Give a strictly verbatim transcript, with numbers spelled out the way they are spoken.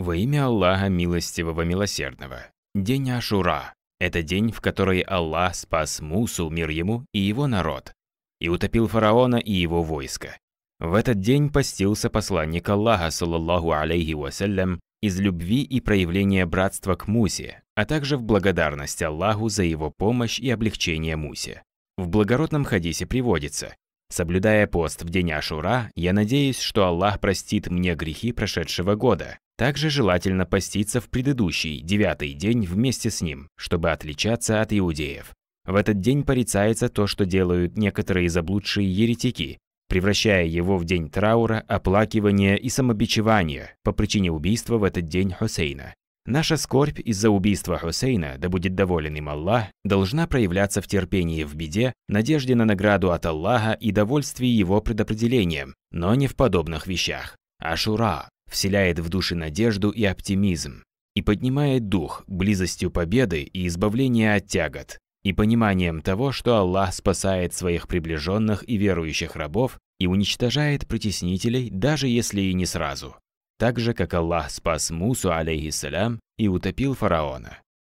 Во имя Аллаха Милостивого Милосердного. День Ашура – это день, в который Аллах спас Мусу, мир ему, и его народ, и утопил фараона и его войско. В этот день постился посланник Аллаха, саллаллаху алейхи вассалям, из любви и проявления братства к Мусе, а также в благодарность Аллаху за его помощь и облегчение Мусе. В благородном хадисе приводится: «Соблюдая пост в день Ашура, я надеюсь, что Аллах простит мне грехи прошедшего года». Также желательно поститься в предыдущий, девятый день вместе с ним, чтобы отличаться от иудеев. В этот день порицается то, что делают некоторые заблудшие еретики, превращая его в день траура, оплакивания и самобичевания по причине убийства в этот день Хусейна. Наша скорбь из-за убийства Хусейна, да будет доволен им Аллах, должна проявляться в терпении в беде, надежде на награду от Аллаха и довольствии его предопределением, но не в подобных вещах. Ашура вселяет в души надежду и оптимизм, и поднимает дух близостью победы и избавления от тягот, и пониманием того, что Аллах спасает своих приближенных и верующих рабов и уничтожает притеснителей, даже если и не сразу. Так же, как Аллах спас Мусу, алейхиссалям, и утопил фараона.